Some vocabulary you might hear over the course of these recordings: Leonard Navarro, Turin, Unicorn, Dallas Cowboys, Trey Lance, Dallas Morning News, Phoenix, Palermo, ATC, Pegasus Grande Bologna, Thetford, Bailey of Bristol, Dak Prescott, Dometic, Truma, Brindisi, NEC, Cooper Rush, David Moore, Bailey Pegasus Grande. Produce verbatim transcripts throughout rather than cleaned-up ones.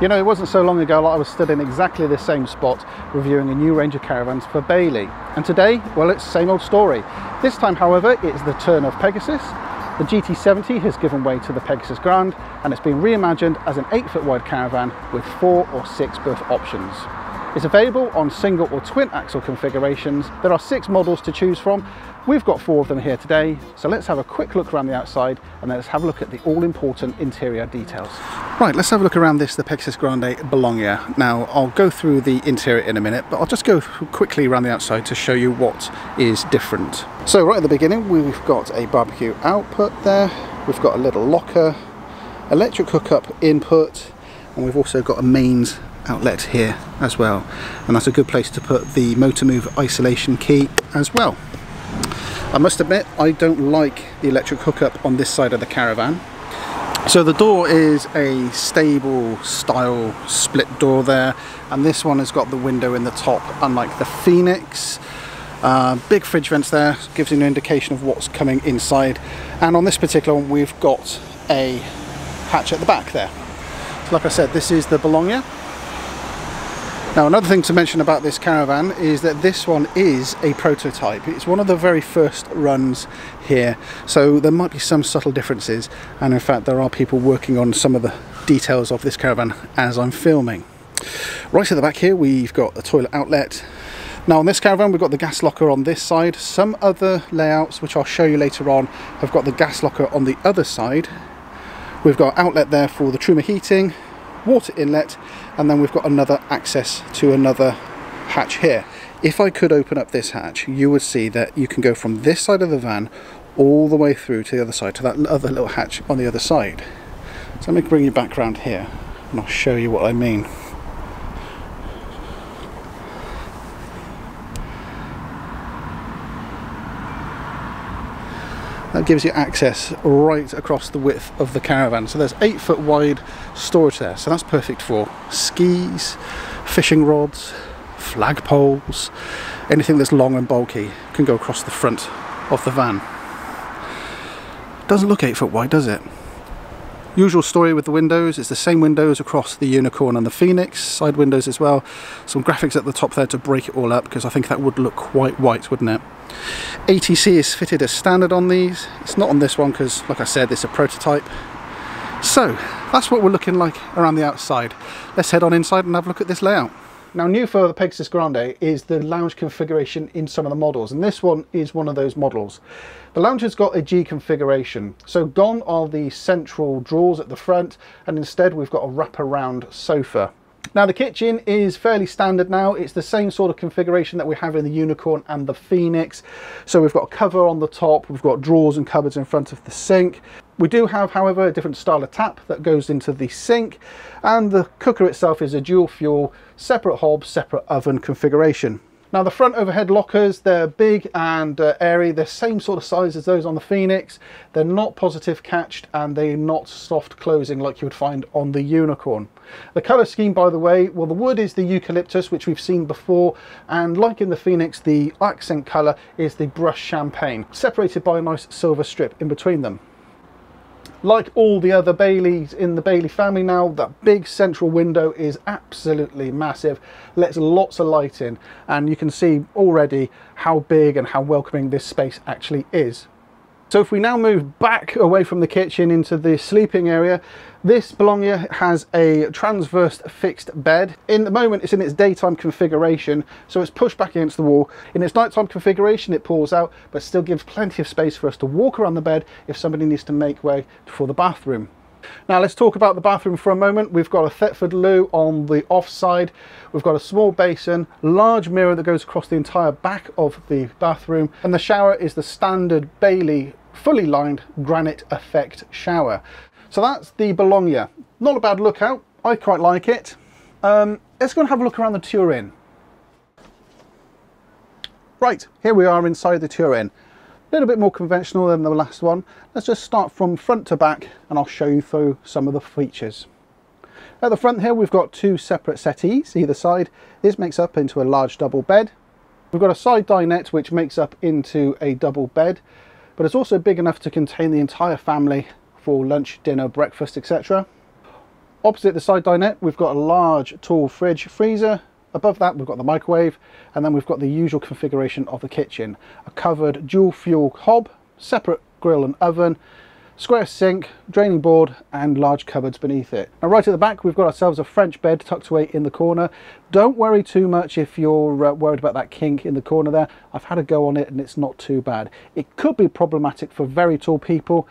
You know, it wasn't so long ago I was stood in exactly the same spot reviewing a new range of caravans for Bailey. And today, well, it's the same old story. This time, however, it's the turn of Pegasus. The G T seventy has given way to the Pegasus Grande, and it's been reimagined as an eight foot wide caravan with four or six berth options. It's available on single or twin axle configurations. There are six models to choose from. We've got four of them here today, so let's have a quick look around the outside and then let's have a look at the all-important interior details. Right, let's have a look around this, the Pegasus Grande Bologna. Now, I'll go through the interior in a minute, but I'll just go quickly around the outside to show you what is different. So right at the beginning, we've got a barbecue output there. We've got a little locker, electric hookup input, and we've also got a mains outlet here as well, and that's a good place to put the motor move isolation key as well. I must admit, I don't like the electric hookup on this side of the caravan. So the door is a stable style split door there, and this one has got the window in the top, unlike the Phoenix. Uh, big fridge vents there, gives you an indication of what's coming inside, and on this particular one we've got a hatch at the back there. So like I said, this is the Bologna. Now, another thing to mention about this caravan is that this one is a prototype. It's one of the very first runs here, so there might be some subtle differences, and in fact there are people working on some of the details of this caravan as I'm filming. Right at the back here we've got the toilet outlet. Now on this caravan we've got the gas locker on this side. Some other layouts, which I'll show you later on, have got the gas locker on the other side. We've got outlet there for the Truma heating, water inlet, and then we've got another access to another hatch here. If I could open up this hatch, you would see that you can go from this side of the van all the way through to the other side, to that other little hatch on the other side. So let me bring you back around here and I'll show you what I mean. That gives you access right across the width of the caravan. So there's eight foot wide storage there. So that's perfect for skis, fishing rods, flagpoles, anything that's long and bulky can go across the front of the van. Doesn't look eight foot wide, does it? Usual story with the windows. It's the same windows across the Unicorn and the Phoenix, side windows as well. Some graphics at the top there to break it all up, because I think that would look quite white, wouldn't it? A T C is fitted as standard on these. It's not on this one because, like I said, it's a prototype. So that's what we're looking like around the outside. Let's head on inside and have a look at this layout. Now, new for the Pegasus Grande is the lounge configuration in some of the models, and this one is one of those models. The lounge has got a G configuration, so gone are the central drawers at the front, and instead we've got a wraparound sofa. Now the kitchen is fairly standard now. It's the same sort of configuration that we have in the Unicorn and the Phoenix. So we've got a cover on the top, we've got drawers and cupboards in front of the sink. We do have, however, a different style of tap that goes into the sink, and the cooker itself is a dual fuel, separate hob, separate oven configuration. Now the front overhead lockers, they're big and uh, airy. They're same sort of size as those on the Phoenix. They're not positive catched and they're not soft closing like you would find on the Unicorn. The colour scheme, by the way, well, the wood is the eucalyptus, which we've seen before, and like in the Phoenix, the accent colour is the brushed champagne, separated by a nice silver strip in between them. Like all the other Baileys in the Bailey family now, that big central window is absolutely massive, lets lots of light in, and you can see already how big and how welcoming this space actually is. So if we now move back away from the kitchen into the sleeping area, this Bologna has a transverse fixed bed. In the moment, it's in its daytime configuration, so it's pushed back against the wall. In its nighttime configuration, it pulls out, but still gives plenty of space for us to walk around the bed if somebody needs to make way for the bathroom. Now let's talk about the bathroom for a moment. We've got a Thetford loo on the off side. We've got a small basin, large mirror that goes across the entire back of the bathroom, and the shower is the standard Bailey fully lined granite effect shower. So that's the Bologna. Not a bad lookout. I quite like it. Um, let's go and have a look around the Turin. Right, here we are inside the Turin. A little bit more conventional than the last one. Let's just start from front to back and I'll show you through some of the features. At the front here we've got two separate settees either side. This makes up into a large double bed. We've got a side dinette which makes up into a double bed, but it's also big enough to contain the entire family for lunch, dinner, breakfast, et cetera. Opposite the side dinette, we've got a large, tall fridge freezer. Above that, we've got the microwave, and then we've got the usual configuration of the kitchen. A covered dual fuel hob, separate grill and oven, square sink, draining board, and large cupboards beneath it. Now right at the back, we've got ourselves a French bed tucked away in the corner. Don't worry too much if you're uh, worried about that kink in the corner there. I've had a go on it and it's not too bad. It could be problematic for very tall people,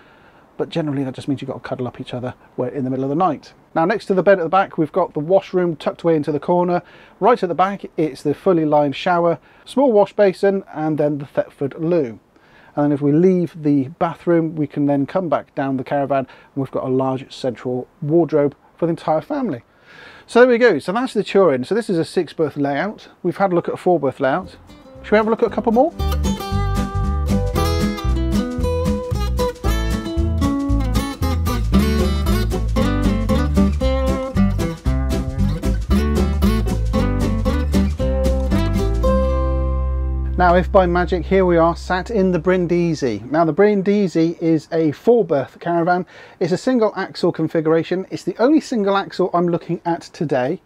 but generally that just means you've got to cuddle up each other in the middle of the night. Now next to the bed at the back, we've got the washroom tucked away into the corner. Right at the back, it's the fully lined shower, small wash basin, and then the Thetford loo. And then if we leave the bathroom, we can then come back down the caravan and we've got a large central wardrobe for the entire family. So there we go. So that's the Turin. So this is a six berth layout. We've had a look at a four berth layout. Should we have a look at a couple more? Now, if by magic, here we are sat in the Brindisi. Now, the Brindisi is a four-berth caravan. It's a single-axle configuration. It's the only single-axle I'm looking at today,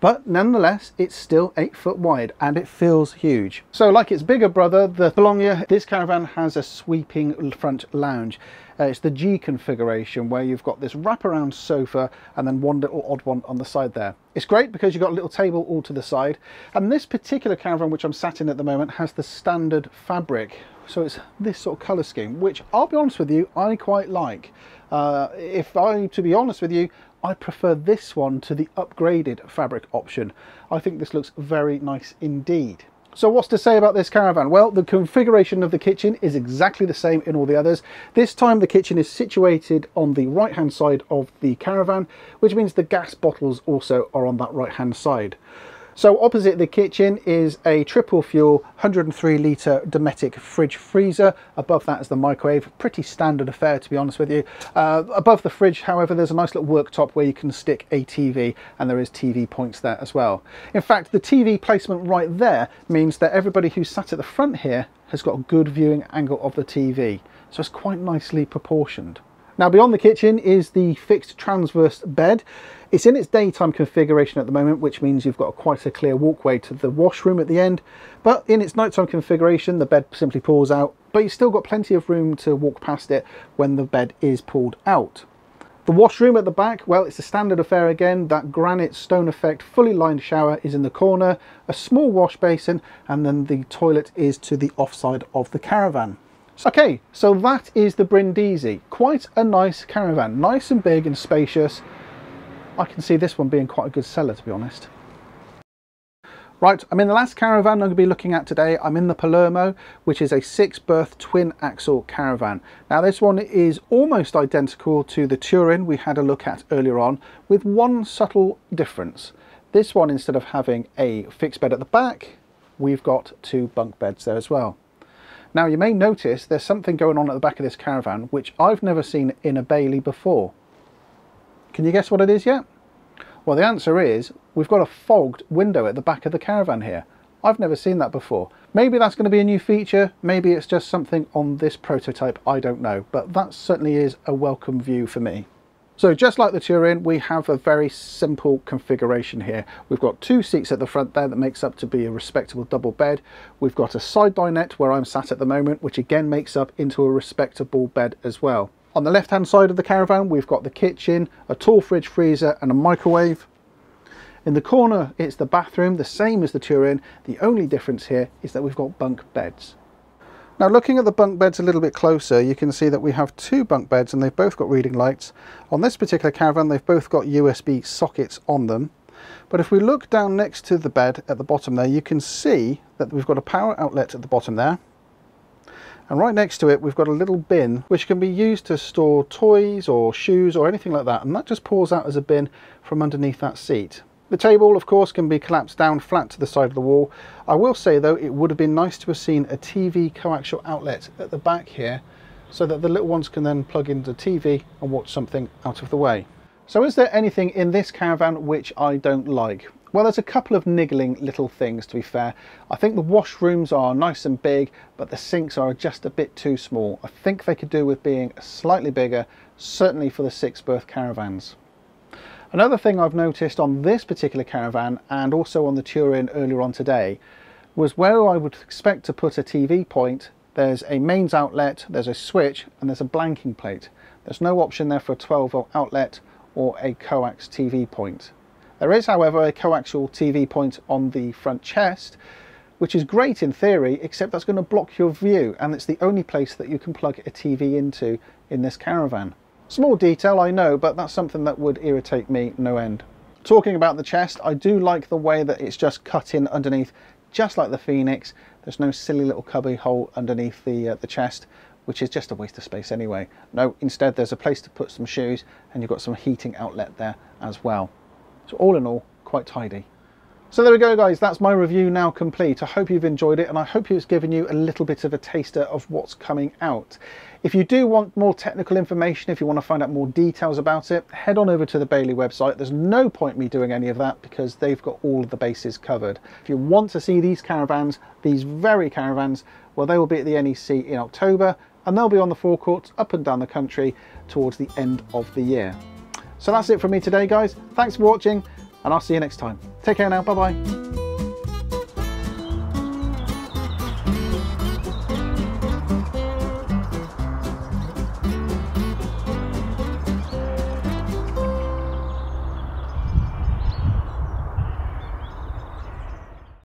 but nonetheless, it's still eight foot wide and it feels huge. So, like its bigger brother, the Bologna, this caravan has a sweeping front lounge. Uh, it's the G configuration where you've got this wraparound sofa and then one little odd one on the side there. It's great because you've got a little table all to the side, and this particular caravan which I'm sat in at the moment has the standard fabric, so it's this sort of colour scheme, which I'll be honest with you, I quite like. Uh, if I, to be honest with you, I prefer this one to the upgraded fabric option. I think this looks very nice indeed. So what's to say about this caravan? Well, the configuration of the kitchen is exactly the same in all the others. This time the kitchen is situated on the right hand side of the caravan, which means the gas bottles also are on that right hand side. So opposite the kitchen is a triple fuel one hundred and three litre Dometic fridge freezer. Above that is the microwave. Pretty standard affair, to be honest with you. Uh, above the fridge, however, there's a nice little worktop where you can stick a T V, and there is T V points there as well. In fact, the T V placement right there means that everybody who sat at the front here has got a good viewing angle of the T V. So it's quite nicely proportioned. Now beyond the kitchen is the fixed transverse bed. It's in its daytime configuration at the moment, which means you've got quite a clear walkway to the washroom at the end. But in its nighttime configuration, the bed simply pulls out, but you've still got plenty of room to walk past it when the bed is pulled out. The washroom at the back, well, it's a standard affair again. That granite stone effect fully lined shower is in the corner, a small wash basin, and then the toilet is to the offside of the caravan. Okay, so that is the Brindisi. Quite a nice caravan, nice and big and spacious. I can see this one being quite a good seller, to be honest. Right, I'm in the last caravan I'm going to be looking at today. I'm in the Palermo, which is a six berth twin axle caravan. Now this one is almost identical to the Turin we had a look at earlier on, with one subtle difference. This one, instead of having a fixed bed at the back, we've got two bunk beds there as well. Now you may notice there's something going on at the back of this caravan which I've never seen in a Bailey before. Can you guess what it is yet? Well, the answer is we've got a fogged window at the back of the caravan here. I've never seen that before. Maybe that's going to be a new feature, maybe it's just something on this prototype, I don't know, but that certainly is a welcome view for me. So just like the Turin, we have a very simple configuration here. We've got two seats at the front there that makes up to be a respectable double bed. We've got a side dinette where I'm sat at the moment, which again makes up into a respectable bed as well. On the left-hand side of the caravan, we've got the kitchen, a tall fridge freezer and a microwave. In the corner, it's the bathroom, the same as the Turin. The only difference here is that we've got bunk beds. Now looking at the bunk beds a little bit closer, you can see that we have two bunk beds and they've both got reading lights. On this particular caravan, they've both got U S B sockets on them. But if we look down next to the bed at the bottom there, you can see that we've got a power outlet at the bottom there. And right next to it, we've got a little bin which can be used to store toys or shoes or anything like that. And that just pours out as a bin from underneath that seat. The table, of course, can be collapsed down flat to the side of the wall. I will say, though, it would have been nice to have seen a T V coaxial outlet at the back here so that the little ones can then plug into the T V and watch something out of the way. So is there anything in this caravan which I don't like? Well, there's a couple of niggling little things, to be fair. I think the washrooms are nice and big, but the sinks are just a bit too small. I think they could do with being slightly bigger, certainly for the six berth caravans. Another thing I've noticed on this particular caravan, and also on the Turin earlier on today, was where I would expect to put a T V point, there's a mains outlet, there's a switch, and there's a blanking plate. There's no option there for a twelve volt outlet or a coax T V point. There is, however, a coaxial T V point on the front chest, which is great in theory, except that's going to block your view, and it's the only place that you can plug a T V into in this caravan. Small detail, I know, but that's something that would irritate me no end. Talking about the chest, I do like the way that it's just cut in underneath, just like the Phoenix. There's no silly little cubby hole underneath the, uh, the chest, which is just a waste of space anyway. No, instead there's a place to put some shoes, and you've got some heating outlet there as well. So all in all, quite tidy. So there we go guys, that's my review now complete. I hope you've enjoyed it, and I hope it's given you a little bit of a taster of what's coming out. If you do want more technical information, if you want to find out more details about it, head on over to the Bailey website. There's no point me doing any of that because they've got all of the bases covered. If you want to see these caravans, these very caravans, well, they will be at the N E C in October, and they'll be on the forecourts up and down the country towards the end of the year. So that's it from me today guys. Thanks for watching, and I'll see you next time. Take care now, bye-bye.